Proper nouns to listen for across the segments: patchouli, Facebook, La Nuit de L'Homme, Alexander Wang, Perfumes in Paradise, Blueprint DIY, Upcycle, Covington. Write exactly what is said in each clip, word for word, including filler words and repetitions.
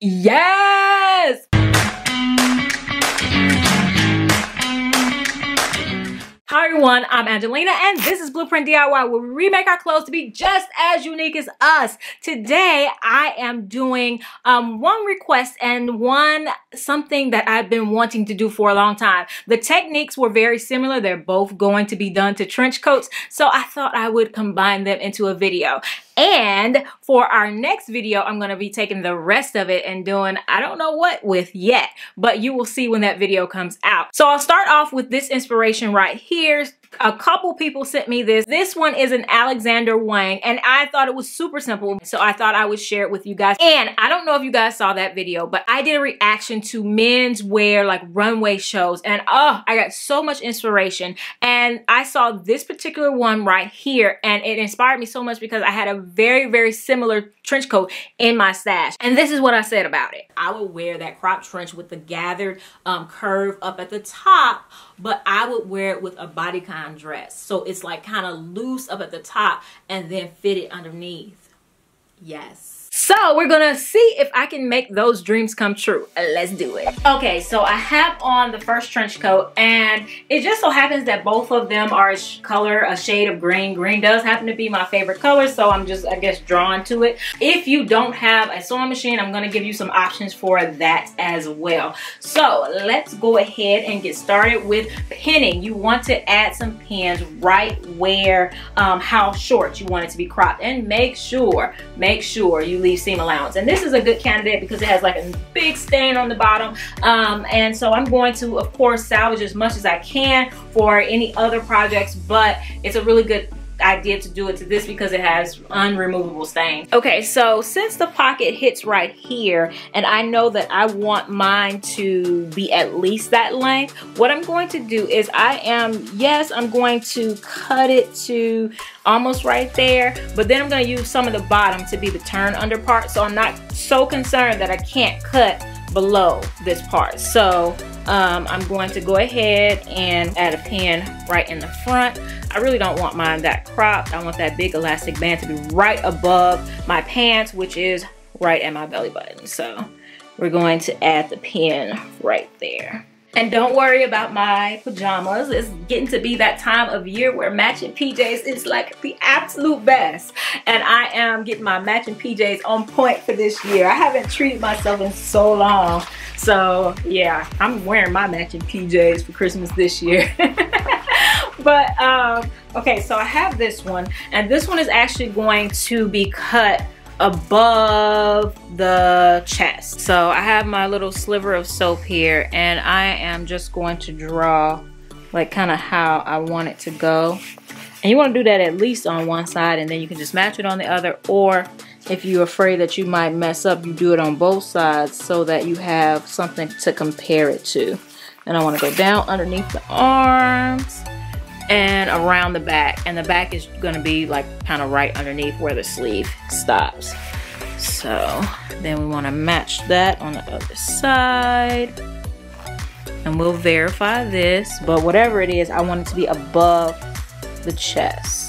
Yes! Hi everyone, I'm Angelina and this is Blueprint D I Y, where we remake our clothes to be just as unique as us. Today I am doing um, one request and one something that I've been wanting to do for a long time. The techniques were very similar. They're both going to be done to trench coats, so I thought I would combine them into a video. And for our next video, I'm going to be taking the rest of it and doing I don't know what with yet, but you will see when that video comes out. So I'll start off with this inspiration right here. A couple people sent me this. This one is an Alexander Wang, and I thought it was super simple, so I thought I would share it with you guys. And I don't know if you guys saw that video, but I did a reaction to men's wear, like runway shows, and oh, I got so much inspiration. And I saw this particular one right here, and it inspired me so much because I had a very, very similar trench coat in my stash. And this is what I said about it. I would wear that crop trench with the gathered um, curve up at the top, but I would wear it with a bodycon dress. So it's like kind of loose up at the top and then fitted underneath. Yes. So we're gonna see if I can make those dreams come true. Let's do it. Okay, so I have on the first trench coat, and it just so happens that both of them are a color, a shade of green. Green does happen to be my favorite color, so I'm just, I guess, drawn to it. If you don't have a sewing machine, I'm gonna give you some options for that as well. So let's go ahead and get started with pinning. You want to add some pins right where, um, how short you want it to be cropped, and make sure, make sure you leave seam allowance. And this is a good candidate because it has like a big stain on the bottom, um, and so I'm going to, of course, salvage as much as I can for any other projects, but it's a really good idea to do it to this because it has unremovable stain. Okay, so since the pocket hits right here, and I know that I want mine to be at least that length, what I'm going to do is I am, yes, I'm going to cut it to almost right there, but then I'm going to use some of the bottom to be the turn under part, so I'm not so concerned that I can't cut below this part. So Um, I'm going to go ahead and add a pin right in the front. I really don't want mine that cropped. I want that big elastic band to be right above my pants, which is right at my belly button. So we're going to add the pin right there. And don't worry about my pajamas. It's getting to be that time of year where matching P Js is like the absolute best. And I am getting my matching P Js on point for this year. I haven't treated myself in so long. So yeah, I'm wearing my matching P Js for Christmas this year. But um, okay, so I have this one, and this one is actually going to be cut above the chest. So I have my little sliver of soap here, and I am just going to draw like kind of how I want it to go. And you want to do that at least on one side, and then you can just match it on the other, or if you're afraid that you might mess up, you do it on both sides so that you have something to compare it to. And I want to go down underneath the arms and around the back. And the back is going to be like kind of right underneath where the sleeve stops. So then we want to match that on the other side. And we'll verify this. But whatever it is, I want it to be above the chest.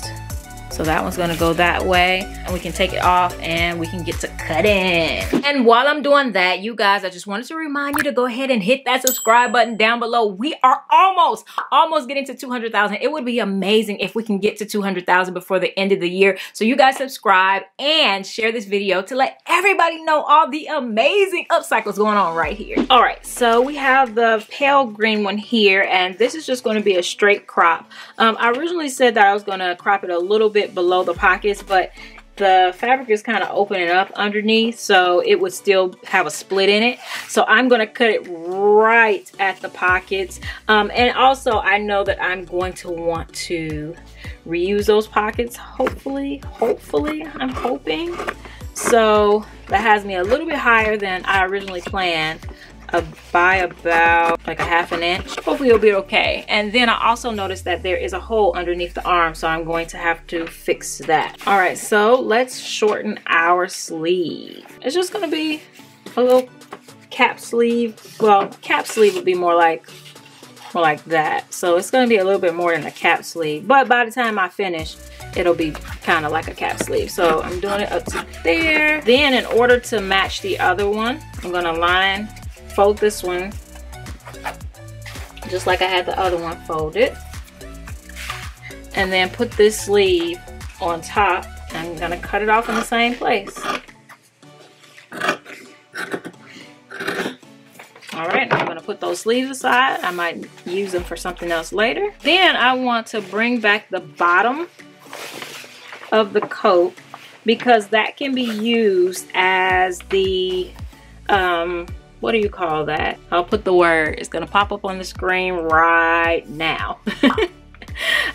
So that one's gonna go that way, and we can take it off and we can get to cutting. And while I'm doing that, you guys, I just wanted to remind you to go ahead and hit that subscribe button down below. We are almost, almost getting to two hundred thousand. It would be amazing if we can get to two hundred thousand before the end of the year. So you guys subscribe and share this video to let everybody know all the amazing upcycles going on right here. All right, so we have the pale green one here, and this is just gonna be a straight crop. Um, I originally said that I was gonna crop it a little bit below the pockets, but the fabric is kind of opening up underneath, so it would still have a split in it. So I'm going to cut it right at the pockets, um, and also I know that I'm going to want to reuse those pockets, hopefully hopefully I'm hoping. So that has me a little bit higher than I originally planned, Uh, by about like a half an inch. Hopefully it'll be okay. And then I also noticed that there is a hole underneath the arm, so I'm going to have to fix that. All right, so let's shorten our sleeve. It's just gonna be a little cap sleeve. Well, cap sleeve would be more like more like that. So it's gonna be a little bit more than a cap sleeve, but by the time I finish, it'll be kind of like a cap sleeve. So I'm doing it up to there. Then in order to match the other one, I'm gonna line, fold this one, just like I had the other one folded. And then put this sleeve on top. I'm gonna cut it off in the same place. All right, I'm gonna put those sleeves aside. I might use them for something else later. Then I want to bring back the bottom of the coat because that can be used as the, um, what do you call that? I'll put the word, it's gonna pop up on the screen right now.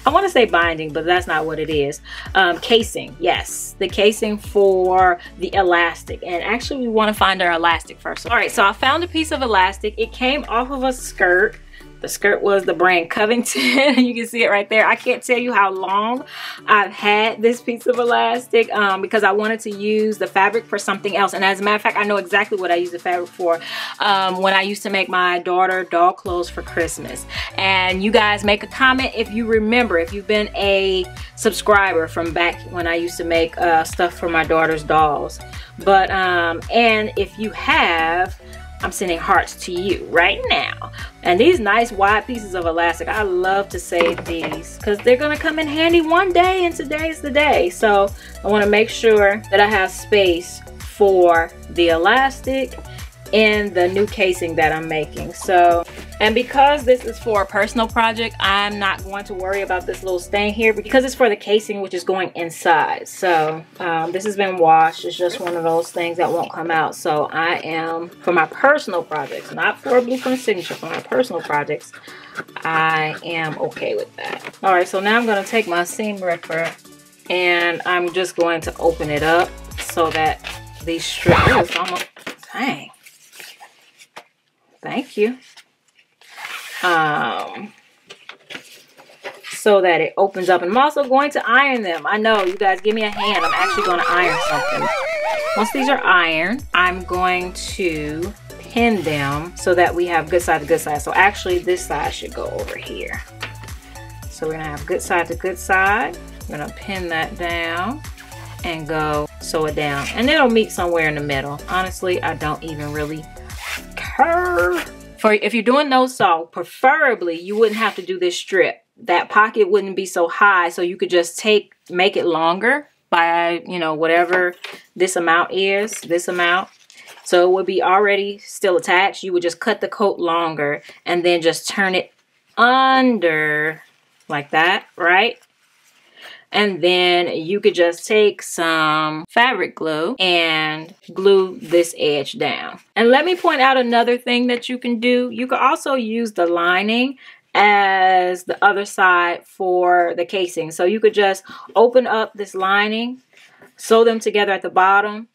I want to say binding, but that's not what it is. Um, casing, yes. The casing for the elastic. And actually, we want to find our elastic first. All right, so I found a piece of elastic. It came off of a skirt. The skirt was the brand Covington. You can see it right there. I can't tell you how long I've had this piece of elastic um, because I wanted to use the fabric for something else. And as a matter of fact, I know exactly what I used the fabric for um, when I used to make my daughter doll clothes for Christmas. And you guys make a comment if you remember, if you've been a subscriber from back when I used to make uh, stuff for my daughter's dolls. But, um, and if you have, I'm sending hearts to you right now. And these nice wide pieces of elastic, I love to save these because they're gonna come in handy one day, and today's the day. So I wanna make sure that I have space for the elastic in the new casing that I'm making. So, and because this is for a personal project, I'm not going to worry about this little stain here because it's for the casing, which is going inside. So um, this has been washed. It's just one of those things that won't come out. So I am, for my personal projects, not for a Blueprint signature, for my personal projects, I am okay with that. All right, so now I'm gonna take my seam ripper and I'm just going to open it up so that these strips, oh, it's almost, dang. Thank you. Um, so that it opens up. And I'm also going to iron them. I know, you guys, give me a hand. I'm actually going to iron something. Once these are ironed, I'm going to pin them so that we have good side to good side. So actually, this side should go over here. So we're going to have good side to good side. I'm going to pin that down and go sew it down. And it'll meet somewhere in the middle. Honestly, I don't even really care. For if you're doing no sew, preferably you wouldn't have to do this strip. That pocket wouldn't be so high, so you could just take make it longer by, you know, whatever this amount is, this amount. So it would be already still attached. You would just cut the coat longer and then just turn it under like that, right? And then you could just take some fabric glue and glue this edge down. And let me point out another thing that you can do. You can also use the lining as the other side for the casing. So you could just open up this lining, sew them together at the bottom,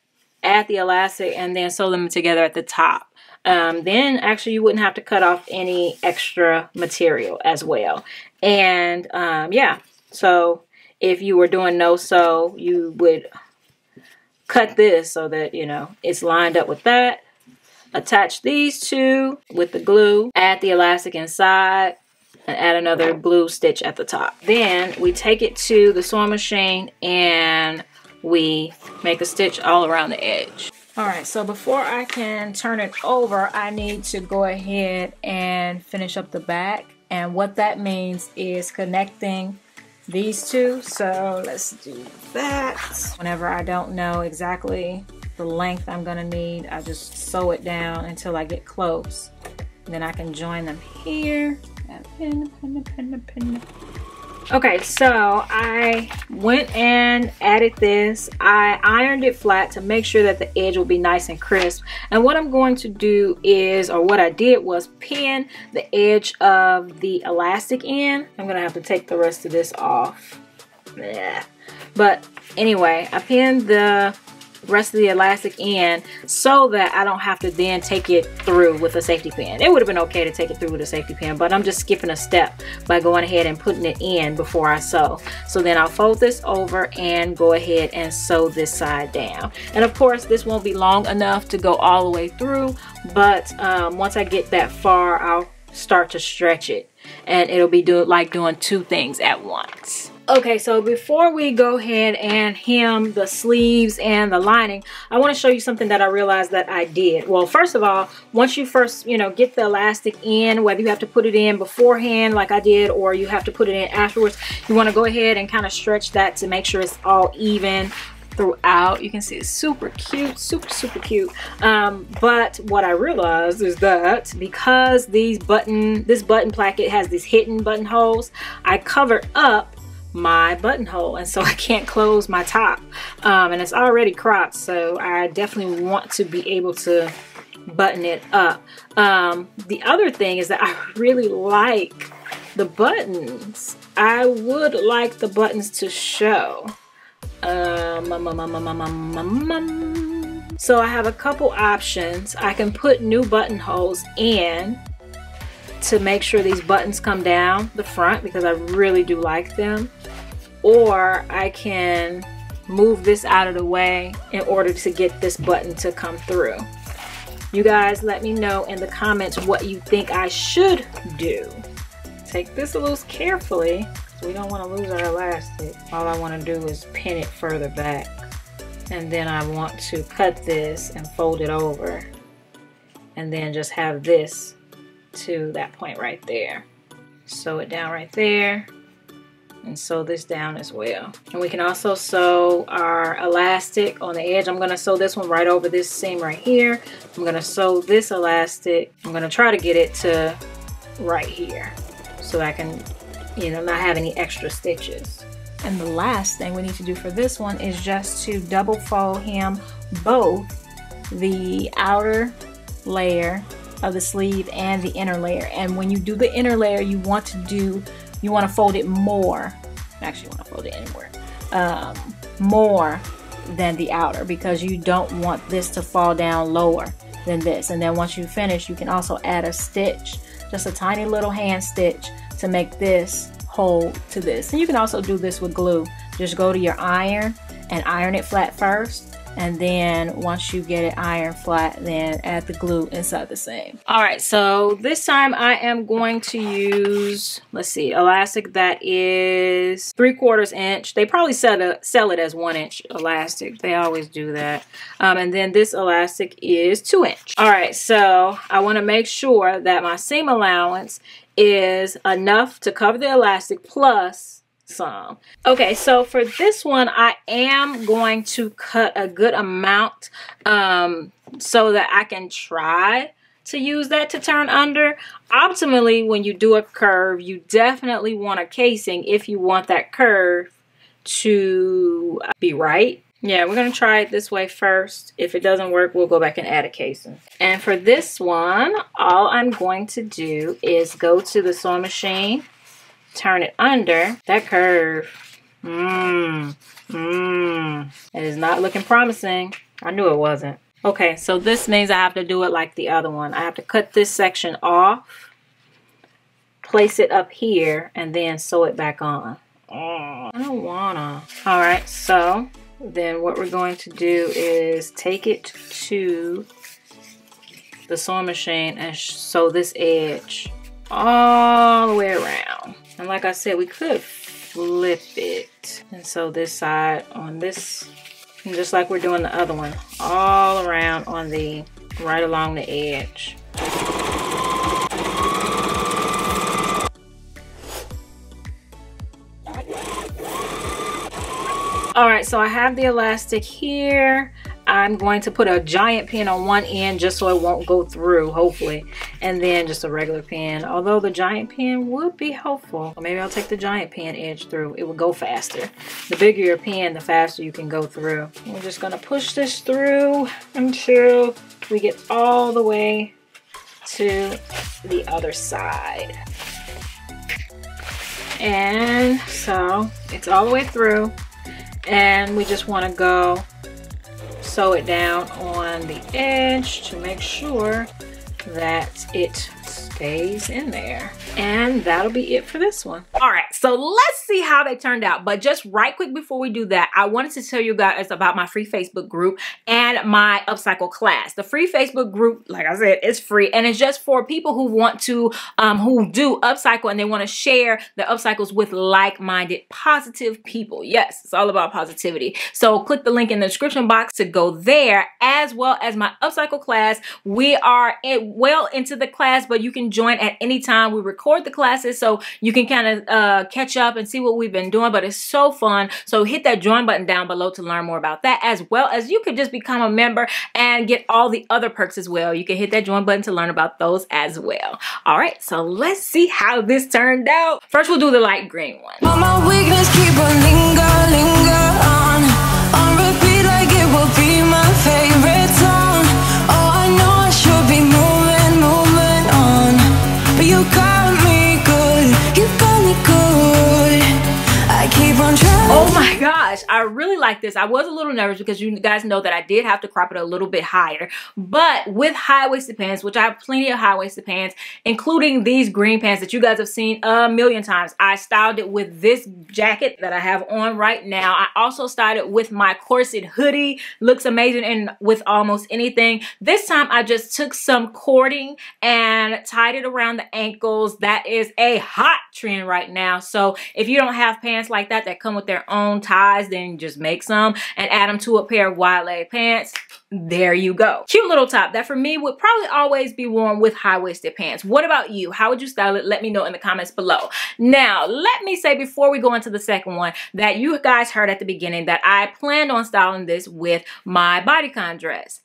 add the elastic, and then sew them together at the top. Um, then actually you wouldn't have to cut off any extra material as well. And um, yeah, so if you were doing no sew, you would cut this so that, you know, it's lined up with that. Attach these two with the glue, add the elastic inside, and add another glue stitch at the top. Then we take it to the sewing machine and we make a stitch all around the edge. All right, so before I can turn it over, I need to go ahead and finish up the back. And what that means is connecting these two. So let's do that. Whenever I don't know exactly the length I'm gonna need, I just sew it down until I get close. And then I can join them here. Pin, pin, pin, pin. Okay, so I went and added this. I ironed it flat to make sure that the edge will be nice and crisp. And what I'm going to do is, or what I did was pin the edge of the elastic in. I'm gonna have to take the rest of this off. Blech. But anyway, I pinned the rest of the elastic in so that I don't have to then take it through with a safety pin. It would have been okay to take it through with a safety pin, but I'm just skipping a step by going ahead and putting it in before I sew. So then I'll fold this over and go ahead and sew this side down. And of course, this won't be long enough to go all the way through, but um, once I get that far, I'll start to stretch it. And it'll be do like doing two things at once. Okay, so before we go ahead and hem the sleeves and the lining, I want to show you something that I realized that I did. Well, first of all, once you first, you know, get the elastic in, whether you have to put it in beforehand like I did or you have to put it in afterwards, you want to go ahead and kind of stretch that to make sure it's all even throughout. You can see it's super cute, super, super cute. Um, but what I realized is that because these button, this button placket has these hidden buttonholes, I covered up my buttonhole, and so I can't close my top, um, and it's already cropped, so I definitely want to be able to button it up. Um, the other thing is that I really like the buttons. I would like the buttons to show. Um, um, um, um, um, um, um, um. So I have a couple options. I can put new buttonholes in to make sure these buttons come down the front because I really do like them, or I can move this out of the way in order to get this button to come through. You guys let me know in the comments what you think I should do. Take this loose carefully. We don't want to lose our elastic. All I want to do is pin it further back, and then I want to cut this and fold it over and then just have this to that point right there. Sew it down right there and sew this down as well. And we can also sew our elastic on the edge. I'm gonna sew this one right over this seam right here. I'm gonna sew this elastic. I'm gonna try to get it to right here so I can, you know, not have any extra stitches. And the last thing we need to do for this one is just to double fold hem both the outer layer of the sleeve and the inner layer. And when you do the inner layer, you want to do, you want to fold it more, actually you want to fold it anywhere, um, more than the outer, because you don't want this to fall down lower than this. And then once you finish, you can also add a stitch, just a tiny little hand stitch to make this hold to this. And you can also do this with glue. Just go to your iron and iron it flat first. And then once you get it iron flat, then add the glue inside the seam. All right, so this time I am going to use, let's see, elastic that is three quarters inch. They probably sell it, sell it as one inch elastic. They always do that. Um, and then this elastic is two inch. All right, so I wanna make sure that my seam allowance is enough to cover the elastic plus some. Okay, so for this one, I am going to cut a good amount um, so that I can try to use that to turn under. Optimally, when you do a curve, you definitely want a casing if you want that curve to be right. Yeah, we're gonna try it this way first. If it doesn't work, we'll go back and add a casing. And for this one, all I'm going to do is go to the sewing machine, turn it under. That curve, mmm, mmm, it is not looking promising. I knew it wasn't. Okay, so this means I have to do it like the other one. I have to cut this section off, place it up here, and then sew it back on. Oh, I don't wanna. All right, so then what we're going to do is take it to the sewing machine and sew this edge all the way around. And like I said, we could flip it. And so this side on this, and just like we're doing the other one, all around on the, right along the edge. All right, so I have the elastic here. I'm going to put a giant pin on one end just so it won't go through, hopefully. And then just a regular pin, although the giant pin would be helpful. Maybe I'll take the giant pin edge through. It will go faster. The bigger your pin, the faster you can go through. We're just gonna push this through until we get all the way to the other side. And so it's all the way through, and we just wanna go sew it down on the edge to make sure that it stays in there. And that'll be it for this one. All right, so let's see how they turned out. But just right quick before we do that, I wanted to tell you guys about my free Facebook group and my upcycle class. The free Facebook group, like I said, it's free, and it's just for people who want to, um, who do upcycle, and they want to share the upcycles with like-minded, positive people. Yes, it's all about positivity. So click the link in the description box to go there, as well as my upcycle class. We are well into the class, but you can join at any time. We record the classes, so you can kind of uh, catch up and see what we've been doing, but it's so fun. So hit that join button down below to learn more about that, as well as you could just become a member and get all the other perks as well. You can hit that join button to learn about those as well. All right, so let's see how this turned out. First, we'll do the light green one. All my weakness keep on linger, linger on. On repeat like it will be my favorite song. Oh, I know I should be moving, moving on. But you got me good, you got me good. I keep on trying. Oh my gosh, I really like this. I was a little nervous because you guys know that I did have to crop it a little bit higher. But with high-waisted pants, which I have plenty of high-waisted pants, including these green pants that you guys have seen a million times. I styled it with this jacket that I have on right now. I also styled it with my corset hoodie. Looks amazing and with almost anything. This time I just took some cording and tied it around the ankles. That is a hot trend right now. So if you don't have pants like that that come with their own ties, then just make some and add them to a pair of wide leg pants. There you go. Cute little top that for me would probably always be worn with high-waisted pants. What about you? How would you style it? Let me know in the comments below. Now, let me say before we go into the second one that you guys heard at the beginning that I planned on styling this with my bodycon dress.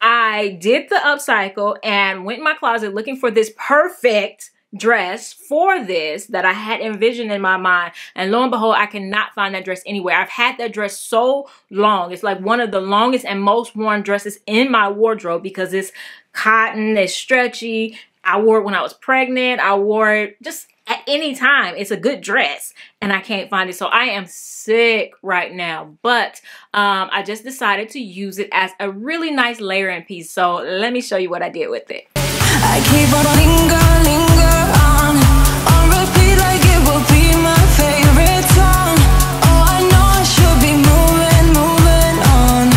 I did the upcycle and went in my closet looking for this perfect dress for this that I had envisioned in my mind, and lo and behold, I cannot find that dress anywhere. I've had that dress so long. It's like one of the longest and most worn dresses in my wardrobe because it's cotton, it's stretchy. I wore it when I was pregnant. I wore it just at any time. It's a good dress and I can't find it. So I am sick right now, but um, I just decided to use it as a really nice layering piece. So let me show you what I did with it. I keep on linger, linger on. On repeat like it will be my favorite song. Oh, I know I should be moving, moving on.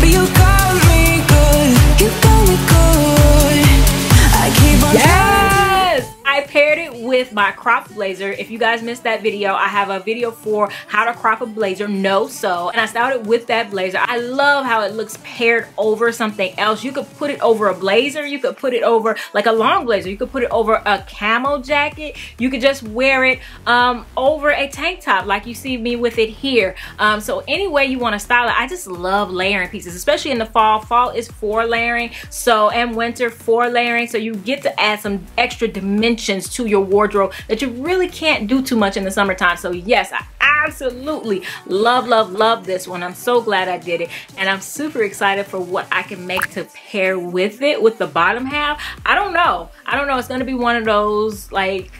But you got me good, you got me good. I keep on. Yes! I paired it with my crop blazer. If you guys missed that video, I have a video for how to crop a blazer, no sew, and I styled it with that blazer. I love how it looks paired over something else. You could put it over a blazer, you could put it over like a long blazer, you could put it over a camo jacket, you could just wear it um, over a tank top like you see me with it here. Um, so any way you want to style it, I just love layering pieces, especially in the fall. Fall is for layering, so, and winter for layering, so you get to add some extra dimensions to your wardrobe wardrobe that you really can't do too much in the summertime. So yes, I absolutely love, love, love this one. I'm so glad I did it, and I'm super excited for what I can make to pair with it, with the bottom half. I don't know. I don't know. It's gonna be one of those like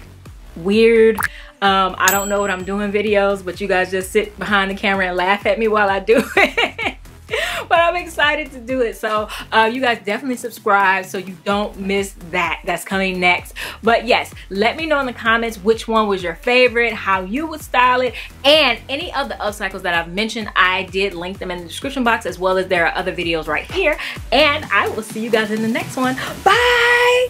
weird, um, I don't know what I'm doing videos, but you guys just sit behind the camera and laugh at me while I do it. But I'm excited to do it. So uh, you guys definitely subscribe so you don't miss that. That's coming next. But yes, let me know in the comments which one was your favorite, how you would style it, and any of the upcycles that I've mentioned. I did link them in the description box, as well as there are other videos right here. And I will see you guys in the next one. Bye!